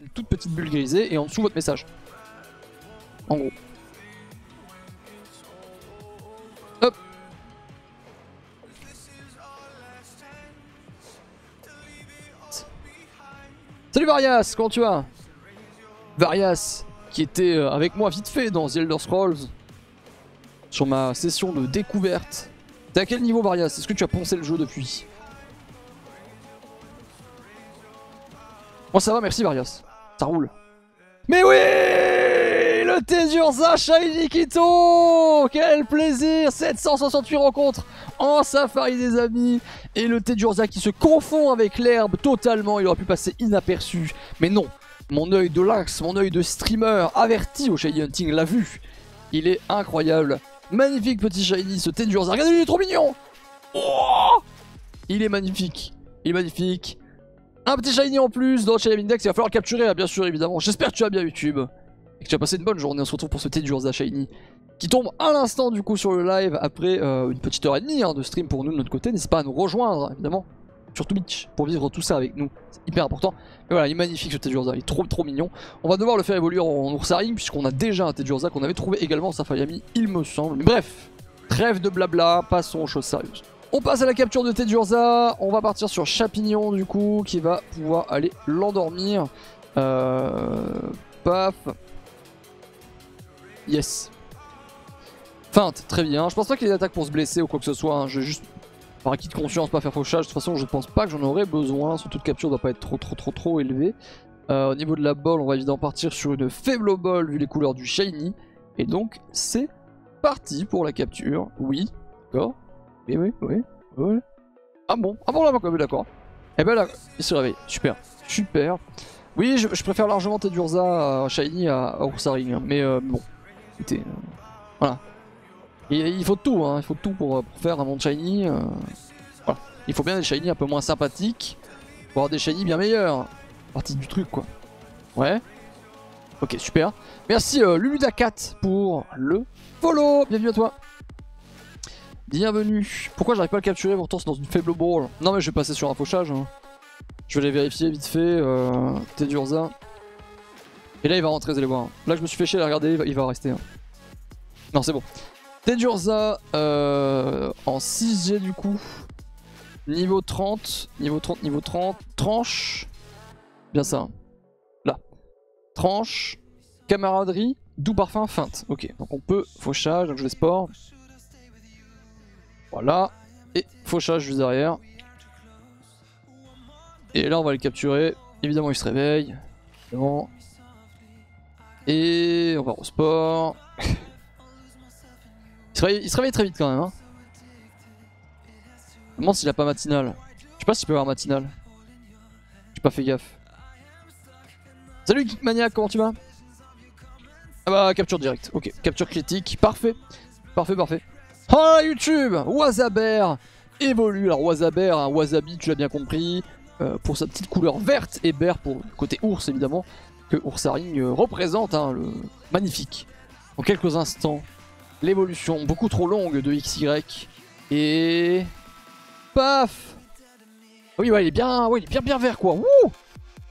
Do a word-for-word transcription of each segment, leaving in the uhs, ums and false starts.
une toute petite bulle grisée et en dessous votre message. En gros. Hop. Salut Varias, comment tu vas? Varias, qui était avec moi vite fait dans The Elder Scrolls, sur ma session de découverte. T'es à quel niveau Varias? Est-ce que tu as poncé le jeu depuis? Moi ça va, merci Varias, ça roule. Mais oui, le Teddiursa Shiny qui tombe. Quel plaisir, sept cent soixante-huit rencontres en safari des amis. Et le Teddiursa qui se confond avec l'herbe totalement, il aurait pu passer inaperçu. Mais non, mon œil de lynx, mon œil de streamer averti au Shiny Hunting l'a vu. Il est incroyable, magnifique petit Shiny ce Teddiursa, regardez lui, il est trop mignon. Oh, il est magnifique, il est magnifique. Un petit Shiny en plus dans ShinyMindex, il va falloir le capturer, bien sûr, évidemment. J'espère que tu vas bien YouTube, et que tu as passé une bonne journée. On se retrouve pour ce Teddiursa Shiny, qui tombe à l'instant du coup sur le live, après euh, une petite heure et demie hein, de stream pour nous de notre côté. N'hésite pas à nous rejoindre, évidemment, sur Twitch, pour vivre tout ça avec nous. C'est hyper important. Mais voilà, il est magnifique ce Teddiursa, il est trop trop mignon. On va devoir le faire évoluer en Ursaring, puisqu'on a déjà un Teddiursa qu'on avait trouvé également en Safariami, il me semble. Mais bref, trêve de blabla, passons aux choses sérieuses. On passe à la capture de Teddiursa, on va partir sur Chapignon du coup, qui va pouvoir aller l'endormir. Euh... Paf. Yes. Feinte, très bien. Je pense pas qu'il y ait des attaques pour se blesser ou quoi que ce soit, hein. Je vais juste, par acquis de conscience, pas faire fauchage. De toute façon, je pense pas que j'en aurais besoin. Son taux de capture doit pas être trop trop trop trop élevé. Euh, au niveau de la balle, on va évidemment partir sur une faible balle vu les couleurs du Shiny. Et donc, c'est parti pour la capture. Oui, d'accord. Oui, oui, oui, oui. Ah bon, ah bon, là, d'accord. Et ben là, il se réveille. Super, super. Oui, je, je préfère largement Teddiursa à Shiny à, à Ursaring, hein. Mais euh, bon, écoutez, euh, voilà. Et, il faut tout, hein, il faut tout pour, pour faire un bon Shiny. Euh, voilà. Il faut bien des Shiny un peu moins sympathiques pour avoir des Shiny bien meilleurs. Partie du truc, quoi. Ouais. Ok, super. Merci euh, Luluda quatre pour le follow. Bienvenue à toi. Bienvenue. Pourquoi j'arrive pas à le capturer pourtant c'est dans une faible ball? Non mais je vais passer sur un fauchage hein. Je vais les vérifier vite fait euh, Teddiursa. Et là il va rentrer, vous allez voir. Là je me suis fait chier à regarder, il va, il va rester hein. Non c'est bon. Teddiursa euh, en six G du coup. Niveau trente. Niveau trente, niveau trente. Tranche. Bien ça hein. Là. Tranche. Camaraderie. Doux parfum. Feinte. Ok donc on peut fauchage. Donc je vais sport. Voilà, et fauchage juste derrière. Et là on va le capturer, évidemment il se réveille. Évidemment. Et on va au sport. il, se réveille, il se réveille très vite quand même hein. Je me demande s'il a pas matinal. Je sais pas s'il peut avoir matinal. J'ai pas fait gaffe. Salut Geek Mania, comment tu vas? Ah bah capture direct, ok, capture critique, parfait. Parfait, parfait. Ah YouTube, Wasaber évolue, alors Wasaber, hein, Wasabi tu l'as bien compris, euh, pour sa petite couleur verte et Ber pour le côté ours évidemment, que Ursaring euh, représente, hein, le magnifique. En quelques instants, l'évolution beaucoup trop longue de X Y et... Paf. Oui ouais il est bien, ouais, il est bien, bien vert quoi, wouh.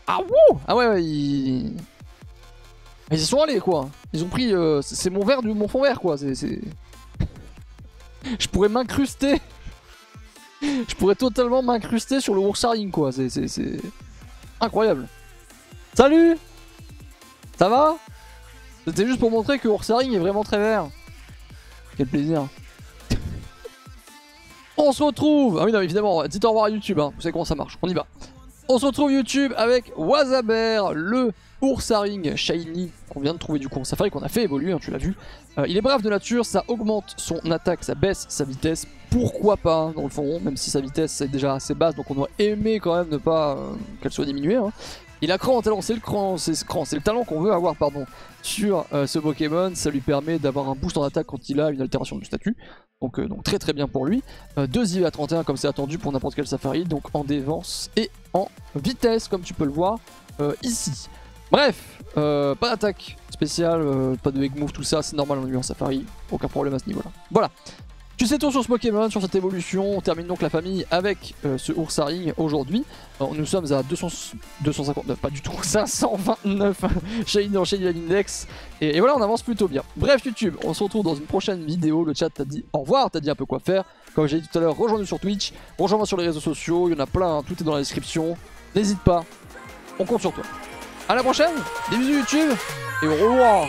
Ah wouh. Ah ouais ouais ils... ils y sont allés quoi, ils ont pris, euh, c'est mon vert du mon fond vert quoi, c'est... Je pourrais m'incruster. Je pourrais totalement m'incruster sur le Ursaring quoi, c'est incroyable. Salut. Ça va? C'était juste pour montrer que Ursaring est vraiment très vert. Quel plaisir. On se retrouve. Ah oui non mais évidemment, dites au revoir à YouTube hein. Vous savez comment ça marche, on y va. On se retrouve YouTube avec Wasaber, le Ursaring Shiny qu'on vient de trouver du coup en safari, qu'on a fait évoluer, hein, tu l'as vu. Euh, il est brave de nature, ça augmente son attaque, ça baisse sa vitesse, pourquoi pas dans le fond, même si sa vitesse est déjà assez basse, donc on doit aimer quand même ne pas euh, qu'elle soit diminuée. Hein. Il a cran en talent, c'est le cran, c'est ce cran, c'est le talent qu'on veut avoir pardon sur euh, ce Pokémon, ça lui permet d'avoir un boost en attaque quand il a une altération du statut. Donc, euh, donc très très bien pour lui. Euh, deux I V à trente et un comme c'est attendu pour n'importe quel safari, donc en défense et en vitesse comme tu peux le voir euh, ici. Bref, euh, pas d'attaque spéciale, euh, pas de egg move, tout ça, c'est normal en lui en safari, aucun problème à ce niveau là. Voilà, Tu sais tout sur ce Pokémon, sur cette évolution. On termine donc la famille avec euh, ce Ursaring aujourd'hui. Nous sommes à deux cents, deux cent cinquante-neuf, pas du tout, cinq cent vingt-neuf Shiny dans ShinyMindex. Et, et voilà, on avance plutôt bien. Bref YouTube, on se retrouve dans une prochaine vidéo. Le chat t'a dit au revoir, t'as dit un peu quoi faire. Comme j'ai dit tout à l'heure, rejoins-nous sur Twitch, rejoins-moi sur les réseaux sociaux. Il y en a plein, hein, tout est dans la description. N'hésite pas, on compte sur toi. À la prochaine, des bisous YouTube et au revoir.